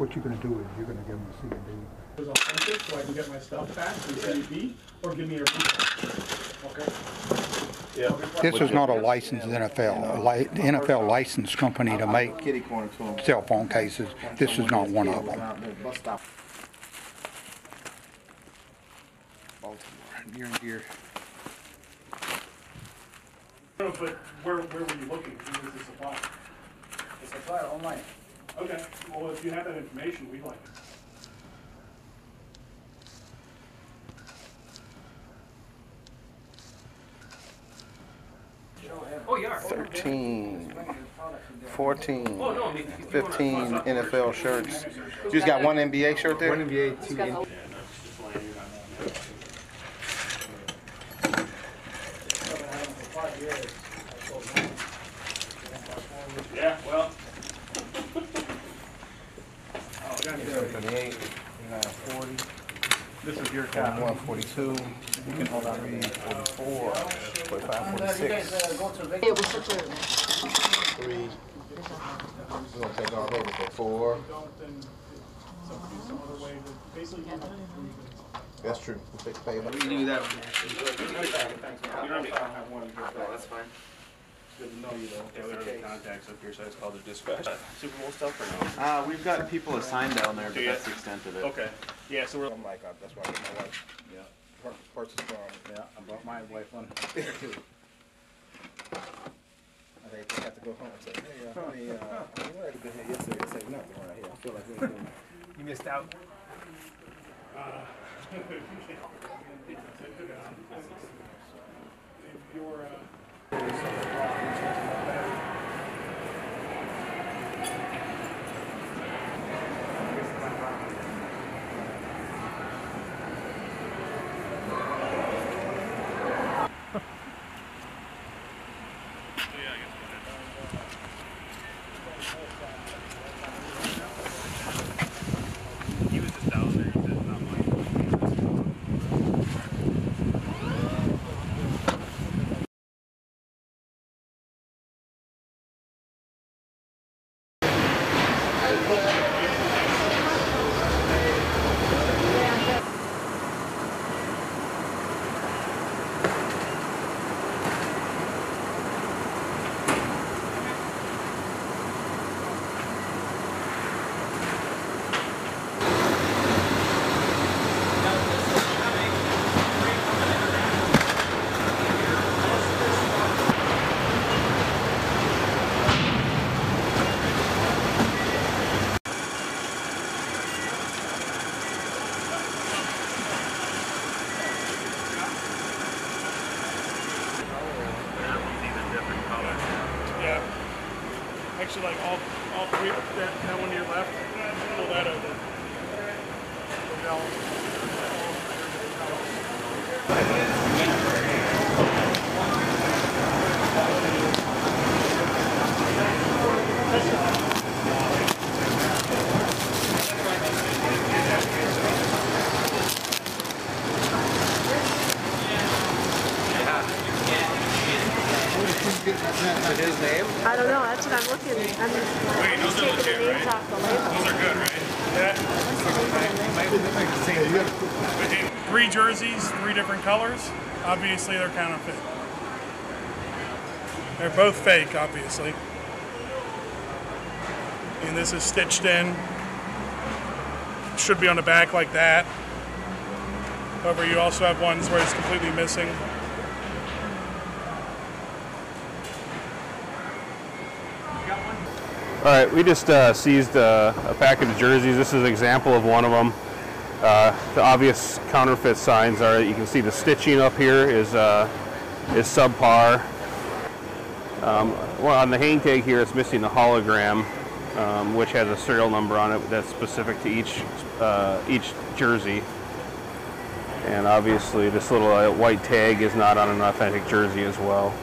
what you're going to do is you're going to give them a CD. It was authentic, so I can get my stuff back from CDB, or give me a refund. Okay. Yeah. This is not a licensed NFL. A NFL licensed company to make cell phone cases. This is not one of them. Near and dear. No, but where were you looking? Who was the supplier? The supplier online. Okay. Well, if you have that information, we'd like it. Oh, you are. 13, 14, 15 NFL shirts. You just got one NBA shirt there? One NBA, two NBA. Yeah, well. Oh, 38, 40. This is your cap. 142. You can hold on 344, 45, 46. It was such a 3. We're gonna take all over for 4. That's true. We'll take payment. We can do that one. You don't have one. No, that's fine. No, you don't. There are any contacts up here, so it's called the dispatch. Super Bowl stuff or no? We've got people assigned down there, but that's the extent of it. Okay. Yeah, so we're... I'm like, that's why I get my wife. Yeah. Parts is wrong. Yeah, I brought my wife one. I think I have to go home and say, hey, I wanted to go here yesterday and say nothing right here. I feel like we ain't doing it. You missed out. If you're... Actually, like all three, that one to your left, pull that over. I don't know, that's what I'm looking at. Wait, those are legit, right? Those are good, right? Yeah. 3 jerseys, 3 different colors. Obviously, they're counterfeit. They're both fake, obviously. And this is stitched in. Should be on the back like that. However, you also have ones where it's completely missing. All right, we just seized a packet of jerseys. This is an example of one of them. The obvious counterfeit signs are that you can see the stitching up here is subpar. Well, on the hang tag here, it's missing the hologram, which has a serial number on it that's specific to each jersey. And obviously, this little white tag is not on an authentic jersey as well.